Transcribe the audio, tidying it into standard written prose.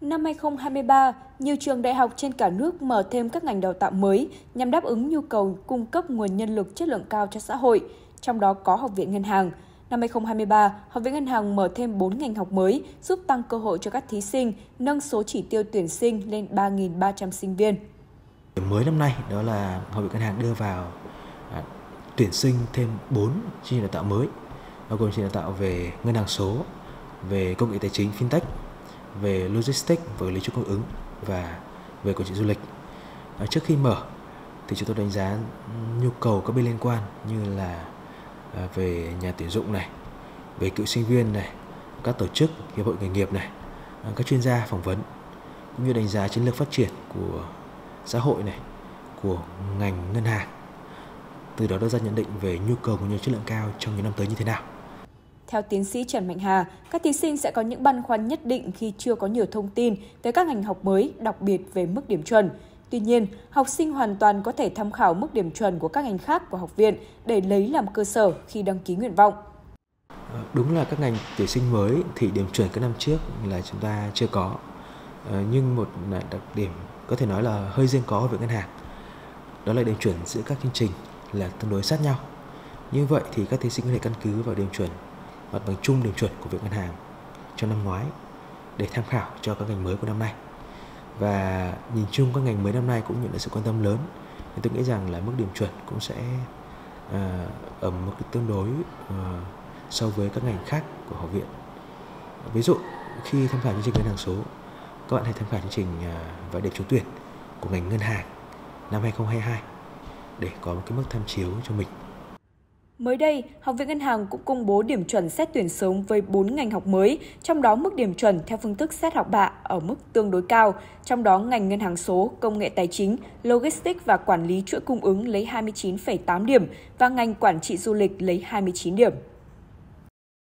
Năm 2023, nhiều trường đại học trên cả nước mở thêm các ngành đào tạo mới nhằm đáp ứng nhu cầu cung cấp nguồn nhân lực chất lượng cao cho xã hội, trong đó có Học viện Ngân hàng. Năm 2023, Học viện Ngân hàng mở thêm 4 ngành học mới giúp tăng cơ hội cho các thí sinh, nâng số chỉ tiêu tuyển sinh lên 3.300 sinh viên. Điểm mới năm nay đó là Học viện Ngân hàng đưa vào tuyển sinh thêm 4 chương trình đào tạo mới, bao gồm chương trình đào tạo về ngân hàng số, về công nghệ tài chính fintech, về logistics và lý chuỗi cung ứng và về quản trị du lịch. Trước khi mở thì chúng tôi đánh giá nhu cầu các bên liên quan như là về nhà tuyển dụng này, về cựu sinh viên này, các tổ chức, hiệp hội nghề nghiệp này, các chuyên gia phỏng vấn, cũng như đánh giá chiến lược phát triển của xã hội này, của ngành ngân hàng. Từ đó đưa ra nhận định về nhu cầu của nhân lực chất lượng cao trong những năm tới như thế nào. Theo tiến sĩ Trần Mạnh Hà, các thí sinh sẽ có những băn khoăn nhất định khi chưa có nhiều thông tin tới các ngành học mới, đặc biệt về mức điểm chuẩn. Tuy nhiên, học sinh hoàn toàn có thể tham khảo mức điểm chuẩn của các ngành khác của học viện để lấy làm cơ sở khi đăng ký nguyện vọng. Đúng là các ngành tuyển sinh mới thì điểm chuẩn các năm trước là chúng ta chưa có. Nhưng một đặc điểm có thể nói là hơi riêng có với ngân hàng, đó là điểm chuẩn giữa các chương trình là tương đối sát nhau. Như vậy thì các thí sinh có thể căn cứ vào điểm chuẩn mặt bằng chung điểm chuẩn của việc ngân hàng trong năm ngoái để tham khảo cho các ngành mới của năm nay. Và nhìn chung các ngành mới năm nay cũng nhận được sự quan tâm lớn, nên tôi nghĩ rằng là mức điểm chuẩn cũng sẽ ở mức tương đối so với các ngành khác của học viện. Ví dụ khi tham khảo chương trình ngân hàng số, các bạn hãy tham khảo chương trình và điểm trúng tuyển của ngành ngân hàng năm 2022 để có một cái mức tham chiếu cho mình. Mới đây, Học viện Ngân hàng cũng công bố điểm chuẩn xét tuyển sớm với 4 ngành học mới, trong đó mức điểm chuẩn theo phương thức xét học bạ ở mức tương đối cao, trong đó ngành ngân hàng số, công nghệ tài chính, logistics và quản lý chuỗi cung ứng lấy 29,8 điểm và ngành quản trị du lịch lấy 29 điểm.